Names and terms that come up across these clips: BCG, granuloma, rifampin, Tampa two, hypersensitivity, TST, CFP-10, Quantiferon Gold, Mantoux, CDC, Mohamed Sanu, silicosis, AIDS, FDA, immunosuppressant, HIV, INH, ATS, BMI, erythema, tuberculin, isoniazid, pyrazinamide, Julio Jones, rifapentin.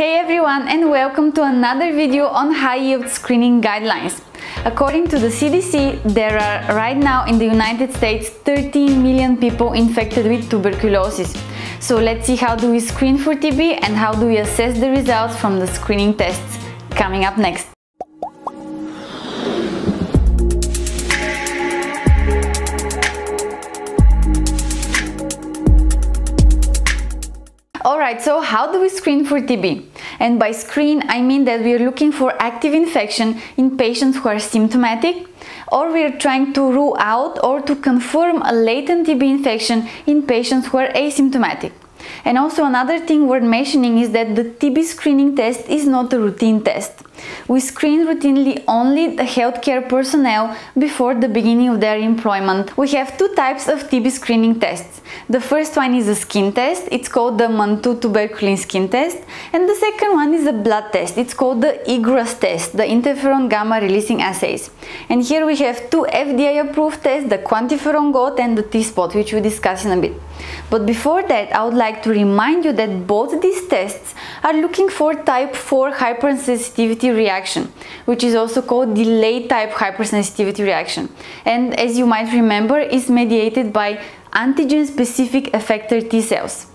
Hey everyone, and welcome to another video on high-yield screening guidelines. According to the CDC, there are right now in the United States 13 million people infected with tuberculosis. So let's see, how do we screen for TB and how do we assess the results from the screening tests? Coming up next. Alright, so how do we screen for TB? And by screen, I mean that we are looking for active infection in patients who are symptomatic, or we are trying to rule out or to confirm a latent TB infection in patients who are asymptomatic. And also another thing worth mentioning is that the TB screening test is not a routine test. We screen routinely only the healthcare personnel before the beginning of their employment. We have two types of TB screening tests. The first one is a skin test, it's called the Mantoux tuberculin skin test, and the second one is a blood test, it's called the IGRA test, the interferon gamma releasing assays. And here we have two FDA approved tests, the Quantiferon Gold and the T-spot, which we'll discuss in a bit. But before that, I would like to remind you that both these tests are looking for type 4 hypersensitivity reaction, which is also called delayed type hypersensitivity reaction, and as you might remember is mediated by antigen specific effector T cells.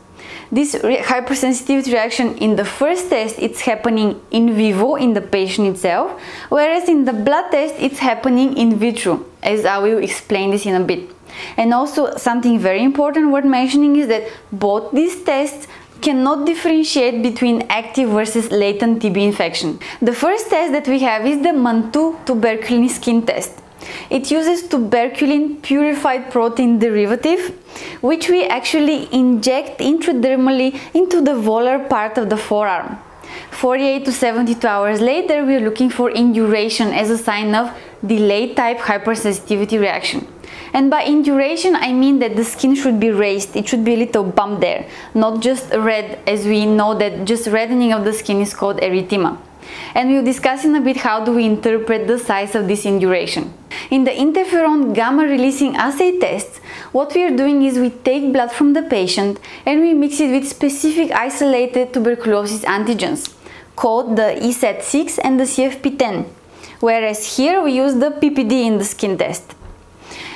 This hypersensitivity reaction in the first test, it's happening in vivo in the patient itself, whereas in the blood test it's happening in vitro, as I will explain this in a bit. And also something very important worth mentioning is that both these tests cannot differentiate between active versus latent TB infection. The first test that we have is the Mantoux tuberculin skin test. It uses tuberculin purified protein derivative, which we actually inject intradermally into the volar part of the forearm. 48 to 72 hours later, we are looking for induration as a sign of delayed type hypersensitivity reaction. And by induration, I mean that the skin should be raised, it should be a little bump there, not just red, as we know that just reddening of the skin is called erythema. And we'll discuss in a bit how do we interpret the size of this induration. In the interferon gamma releasing assay tests, what we are doing is we take blood from the patient and we mix it with specific isolated tuberculosis antigens, called the ESAT-6 and the CFP-10, whereas here we use the PPD in the skin test.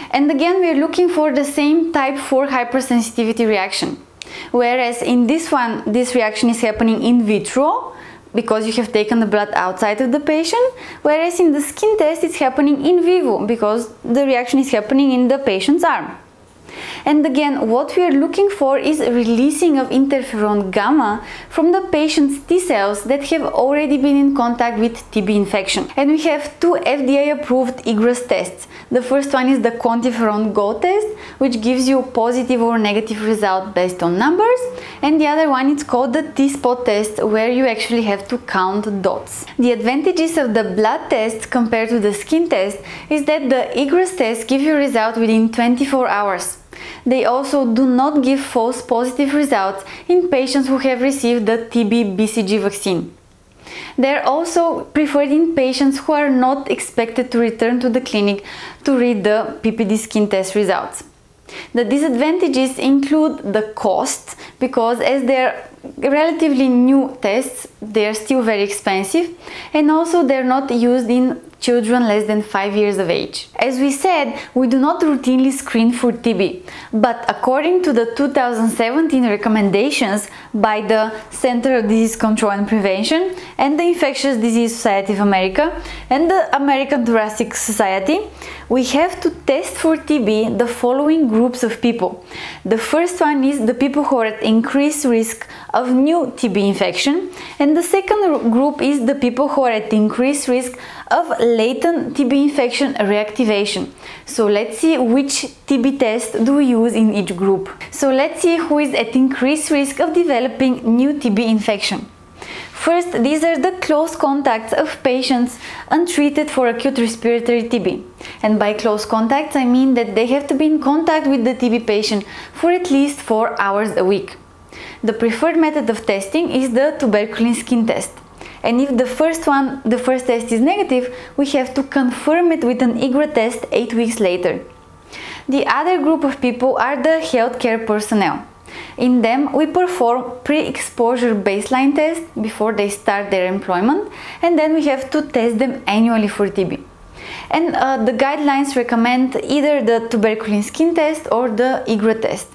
And again, we are looking for the same type 4 hypersensitivity reaction, whereas in this one, this reaction is happening in vitro because you have taken the blood outside of the patient, whereas in the skin test it's happening in vivo because the reaction is happening in the patient's arm. And again, what we are looking for is releasing of interferon gamma from the patient's T cells that have already been in contact with TB infection. And we have two FDA-approved IGRA tests. The first one is the Quantiferon Gold test, which gives you positive or negative result based on numbers, and the other one is called the T-spot test, where you actually have to count dots. The advantages of the blood test compared to the skin test is that the IGRA test give you a result within 24 hours. They also do not give false positive results in patients who have received the TB BCG vaccine. They are also preferred in patients who are not expected to return to the clinic to read the PPD skin test results. The disadvantages include the cost, because as they are relatively new tests, they are still very expensive, and also they are not used in children less than 5 years of age. As we said, we do not routinely screen for TB, but according to the 2017 recommendations by the Center of Disease Control and Prevention and the Infectious Disease Society of America and the American Thoracic Society, we have to test for TB the following groups of people. The first one is the people who are at increased risk of new TB infection, and the second group is the people who are at increased risk of latent TB infection reactivation. So let's see which TB test do we use in each group. So let's see who is at increased risk of developing new TB infection. First, these are the close contacts of patients untreated for acute respiratory TB. And by close contacts, I mean that they have to be in contact with the TB patient for at least 4 hours a week. The preferred method of testing is the tuberculin skin test. And if the first test is negative, we have to confirm it with an IGRA test 8 weeks later. The other group of people are the healthcare personnel. In them, we perform pre-exposure baseline tests before they start their employment, and then we have to test them annually for TB. And the guidelines recommend either the tuberculin skin test or the IGRA test.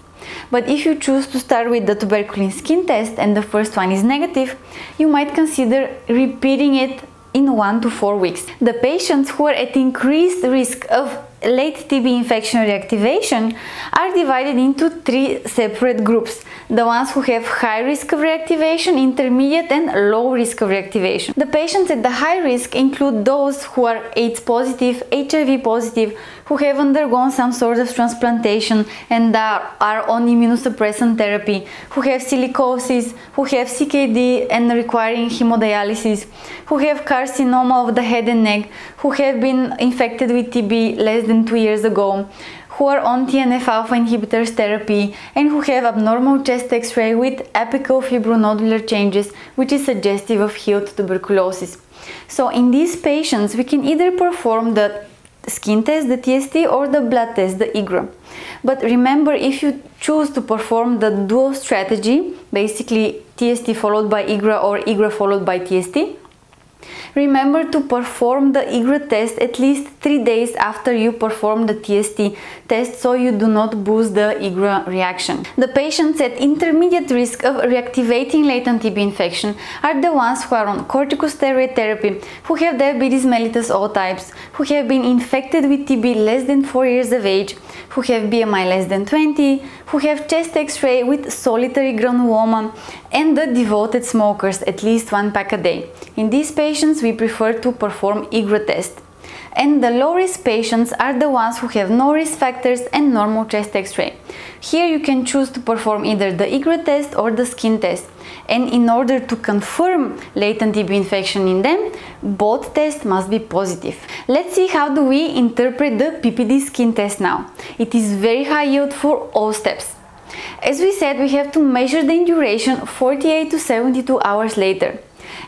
But if you choose to start with the tuberculin skin test and the first one is negative, you might consider repeating it in 1 to 4 weeks. The patients who are at increased risk of late TB infection reactivation are divided into 3 separate groups: the ones who have high risk of reactivation, intermediate and low risk of reactivation. The patients at the high risk include those who are AIDS positive, HIV positive, who have undergone some sort of transplantation and are on immunosuppressant therapy, who have silicosis, who have CKD and requiring hemodialysis, who have carcinoma of the head and neck, who have been infected with TB less than 2 years ago, who are on TNF alpha inhibitors therapy, and who have abnormal chest x-ray with apical fibronodular changes, which is suggestive of healed tuberculosis. So in these patients, we can either perform the skin test, the TST, or the blood test, the IGRA. But remember, if you choose to perform the dual strategy, basically TST followed by IGRA or IGRA followed by TST, remember to perform the IGRA test at least 3 days after you perform the TST test, so you do not boost the IGRA reaction. The patients at intermediate risk of reactivating latent TB infection are the ones who are on corticosteroid therapy, who have diabetes mellitus all types, who have been infected with TB less than 4 years of age, who have BMI less than 20, who have chest x-ray with solitary granuloma, and the devoted smokers, at least 1 pack a day. In these patients, we prefer to perform IGRA test. And the low-risk patients are the ones who have no risk factors and normal chest x-ray. Here you can choose to perform either the IGRA test or the skin test. And in order to confirm latent TB infection in them, both tests must be positive. Let's see how do we interpret the PPD skin test now. It is very high yield for all steps. As we said, we have to measure the induration 48 to 72 hours later.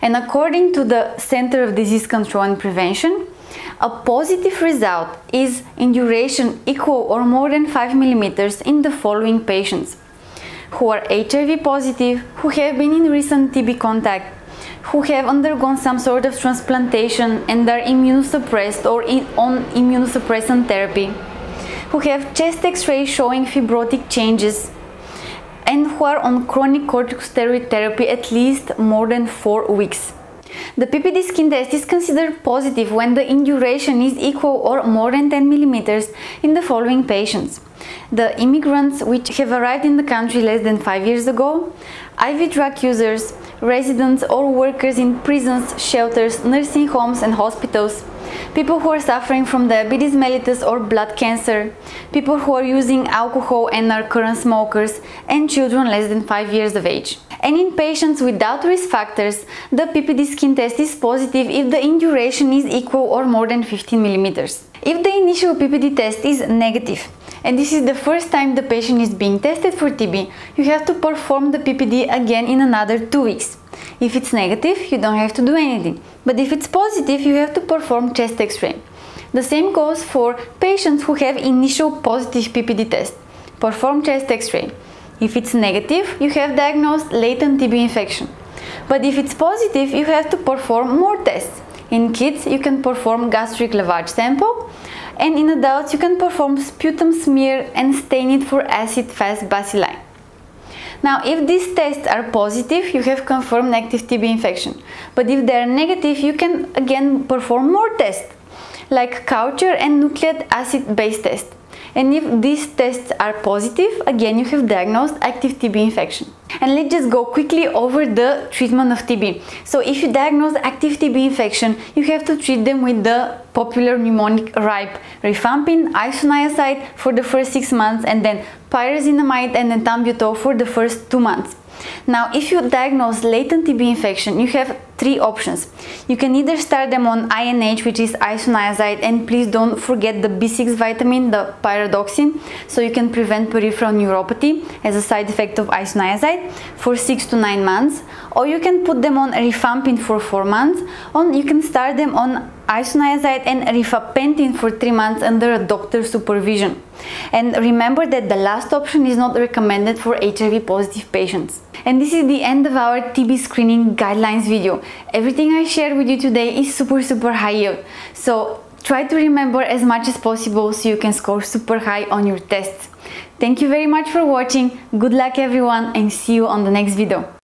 And according to the Center of Disease Control and Prevention, a positive result is induration equal or more than 5 millimeters in the following patients: who are HIV positive, who have been in recent TB contact, who have undergone some sort of transplantation and are immunosuppressed or on immunosuppressant therapy, who have chest x-ray showing fibrotic changes, and who are on chronic corticosteroid therapy at least more than 4 weeks. The PPD skin test is considered positive when the induration is equal or more than 10 millimeters in the following patients: the immigrants which have arrived in the country less than 5 years ago, IV drug users, residents or workers in prisons, shelters, nursing homes and hospitals, people who are suffering from diabetes mellitus or blood cancer, people who are using alcohol and are current smokers, and children less than 5 years of age. And in patients without risk factors, the PPD skin test is positive if the induration is equal or more than 15 millimeters. If the initial PPD test is negative, and this is the first time the patient is being tested for TB, you have to perform the PPD again in another 2 weeks. If it's negative, you don't have to do anything, but if it's positive, you have to perform chest x-ray. The same goes for patients who have initial positive PPD test. Perform chest x-ray. If it's negative, you have diagnosed latent TB infection. But if it's positive, you have to perform more tests. In kids, you can perform gastric lavage sample, and in adults, you can perform sputum smear and stain it for acid-fast bacilli. Now, if these tests are positive, you have confirmed active TB infection. But if they are negative, you can again perform more tests, like culture and nucleic acid base test. And if these tests are positive, again you have diagnosed active TB infection. And let's just go quickly over the treatment of TB. So if you diagnose active TB infection, you have to treat them with the popular mnemonic RIPE: rifampin, isoniazid for the first 6 months, and then pyrazinamide and ethambutol for the first 2 months. Now, if you diagnose latent TB infection, you have three options. You can either start them on INH, which is isoniazid, and please don't forget the B6 vitamin, the pyridoxine, so you can prevent peripheral neuropathy as a side effect of isoniazid for 6 to 9 months. Or you can put them on rifampin for 4 months, or you can start them on isoniazid and rifapentin for 3 months under a doctor's supervision. And remember that the last option is not recommended for HIV-positive patients. And this is the end of our TB screening guidelines video. Everything I shared with you today is super high yield. So try to remember as much as possible so you can score super high on your tests. Thank you very much for watching. Good luck everyone, and see you on the next video.